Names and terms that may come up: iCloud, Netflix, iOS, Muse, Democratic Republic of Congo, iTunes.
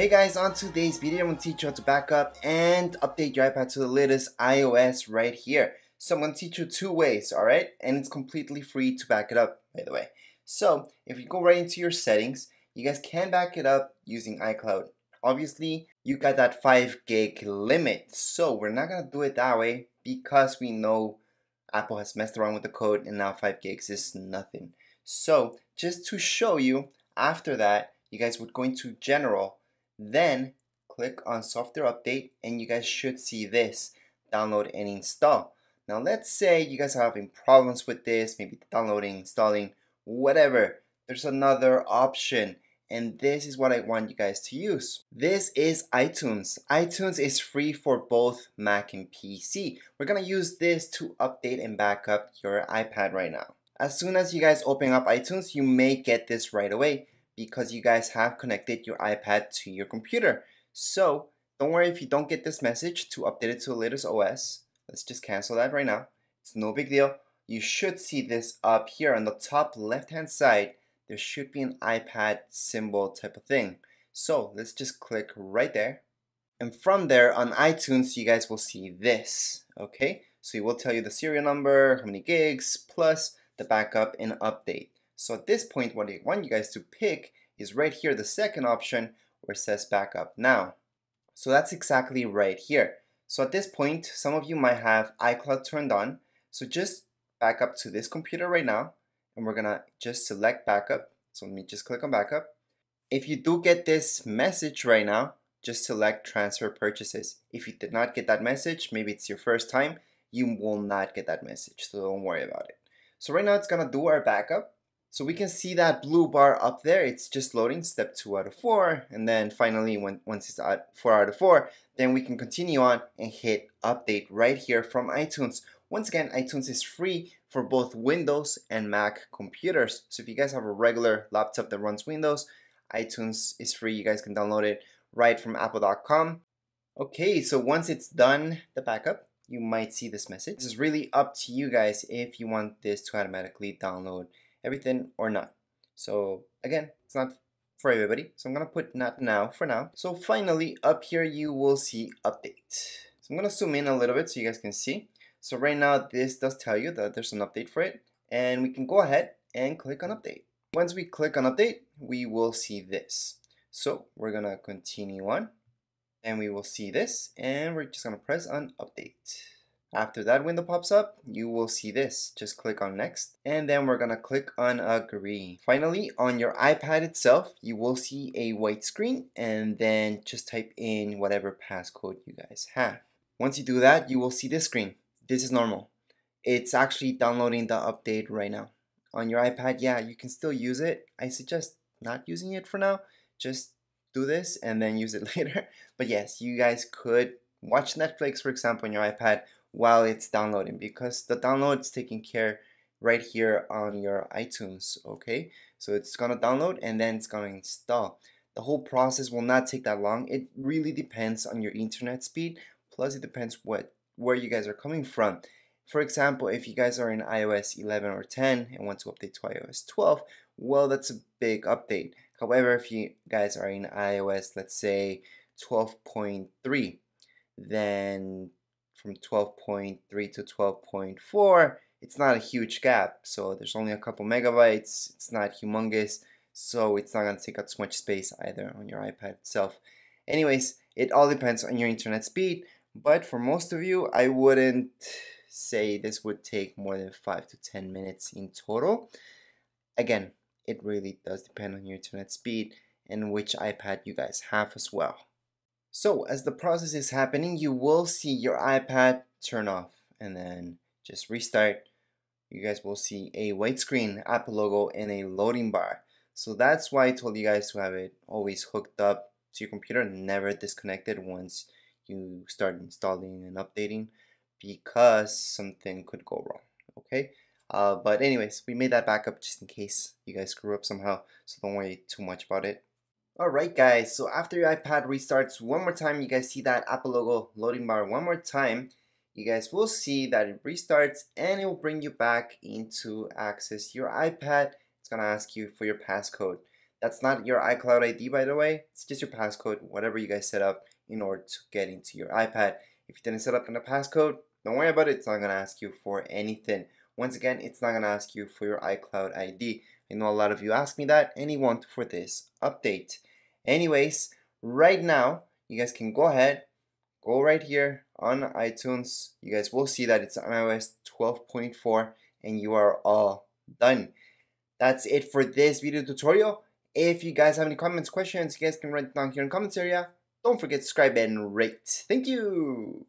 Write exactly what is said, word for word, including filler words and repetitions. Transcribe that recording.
Hey guys, on today's video I'm going to teach you how to back up and update your iPad to the latest iOS right here. So I'm going to teach you two ways, alright? And it's completely free to back it up, by the way. So if you go right into your settings, you guys can back it up using iCloud. Obviously, you got that five gig limit, so we're not going to do it that way because we know Apple has messed around with the code and now five gigs is nothing. So just to show you, after that, you guys would go into General, then click on software update and you guys should see this, download and install. Now let's say you guys are having problems with this, maybe downloading, installing, whatever. There's another option and this is what I want you guys to use. This is iTunes. iTunes is free for both Mac and P C. We're gonna use this to update and back up your iPad right now. As soon as you guys open up iTunes, you may get this right away, because you guys have connected your iPad to your computer. So don't worry if you don't get this message to update it to the latest O S. Let's just cancel that right now. It's no big deal. You should see this up here on the top left hand side. There should be an iPad symbol type of thing. So let's just click right there. And from there on iTunes, you guys will see this. Okay, so it will tell you the serial number, how many gigs, plus the backup and update. So at this point, what I want you guys to pick is right here, the second option where it says backup now. So that's exactly right here. So at this point, some of you might have iCloud turned on. So just back up to this computer right now, and we're gonna just select backup. So let me just click on backup. If you do get this message right now, just select transfer purchases. If you did not get that message, maybe it's your first time, you will not get that message. So don't worry about it. So right now it's gonna do our backup. So we can see that blue bar up there, it's just loading step two out of four, and then finally when, once it's at four out of four, then we can continue on and hit update right here from iTunes. Once again, iTunes is free for both Windows and Mac computers. So if you guys have a regular laptop that runs Windows, iTunes is free, you guys can download it right from apple dot com. Okay, so once it's done the backup, you might see this message. This is really up to you guys if you want this to automatically download everything or not. So again, it's not for everybody, so I'm gonna put not now for now. So finally up here you will see update. So I'm gonna zoom in a little bit so you guys can see. So right now this does tell you that there's an update for it, and we can go ahead and click on update. Once we click on update, we will see this. So we're gonna continue on and we will see this, and we're just gonna press on update. After that window pops up, you will see this. Just click on next, and then we're gonna click on agree. Finally, on your iPad itself, you will see a white screen, and then just type in whatever passcode you guys have. Once you do that, you will see this screen. This is normal. It's actually downloading the update right now. On your iPad, yeah, you can still use it. I suggest not using it for now. Just do this and then use it later. But yes, you guys could watch Netflix, for example, on your iPad while it's downloading, because the download is taking care right here on your iTunes, okay? So it's gonna download and then it's gonna install. The whole process will not take that long. It really depends on your internet speed, plus it depends what where you guys are coming from. For example, if you guys are in iOS eleven or ten and want to update to iOS twelve, well, that's a big update. However, if you guys are in iOS, let's say twelve point three, then from twelve point three to twelve point four, it's not a huge gap. So there's only a couple megabytes, it's not humongous, so it's not gonna take up so much space either on your iPad itself. Anyways, it all depends on your internet speed, but for most of you, I wouldn't say this would take more than five to ten minutes in total. Again, it really does depend on your internet speed and which iPad you guys have as well. So as the process is happening, you will see your iPad turn off and then just restart. You guys will see a white screen, Apple logo, and a loading bar. So that's why I told you guys to have it always hooked up to your computer, never disconnected once you start installing and updating, because something could go wrong, okay? Uh, but anyways, we made that backup just in case you guys screw up somehow, so don't worry too much about it. Alright guys, so after your iPad restarts one more time, you guys see that Apple logo loading bar one more time. You guys will see that it restarts and it will bring you back into access your iPad. It's gonna ask you for your passcode. That's not your iCloud I D, by the way. It's just your passcode, whatever you guys set up in order to get into your iPad. If you didn't set up in a passcode, don't worry about it. It's not going to ask you for anything. Once again, it's not going to ask you for your iCloud I D. I know a lot of you ask me that, and you want for this update. Anyways, right now, you guys can go ahead, go right here on iTunes. You guys will see that it's on iOS twelve point four, and you are all done. That's it for this video tutorial. If you guys have any comments, questions, you guys can write it down here in the comments area. Don't forget to subscribe and rate. Thank you.